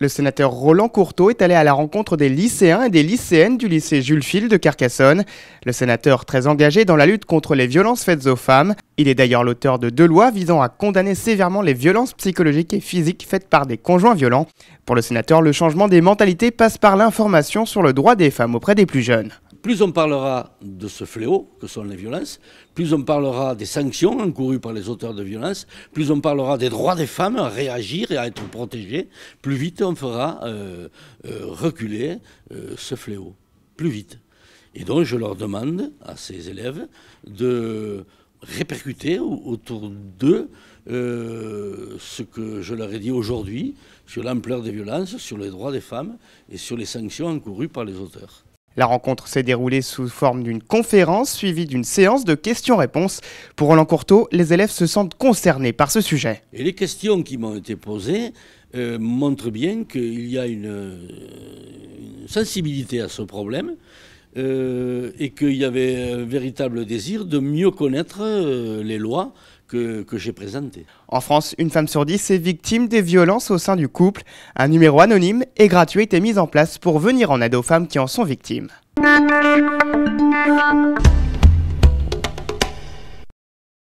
Le sénateur Roland Courteau est allé à la rencontre des lycéens et des lycéennes du lycée Jules Fil de Carcassonne. Le sénateur, très engagé dans la lutte contre les violences faites aux femmes, il est d'ailleurs l'auteur de 2 lois visant à condamner sévèrement les violences psychologiques et physiques faites par des conjoints violents. Pour le sénateur, le changement des mentalités passe par l'information sur le droit des femmes auprès des plus jeunes. Plus on parlera de ce fléau que sont les violences, plus on parlera des sanctions encourues par les auteurs de violences, plus on parlera des droits des femmes à réagir et à être protégées, plus vite on fera reculer ce fléau, plus vite. Et donc je leur demande à ces élèves de répercuter autour d'eux ce que je leur ai dit aujourd'hui sur l'ampleur des violences, sur les droits des femmes et sur les sanctions encourues par les auteurs. La rencontre s'est déroulée sous forme d'une conférence suivie d'une séance de questions-réponses. Pour Roland Courteau, les élèves se sentent concernés par ce sujet. Et les questions qui m'ont été posées montrent bien qu'il y a une sensibilité à ce problème et qu'il y avait un véritable désir de mieux connaître les lois que j'ai présentées. En France, une femme sur 10 est victime des violences au sein du couple. Un numéro anonyme et gratuit est mis en place pour venir en aide aux femmes qui en sont victimes.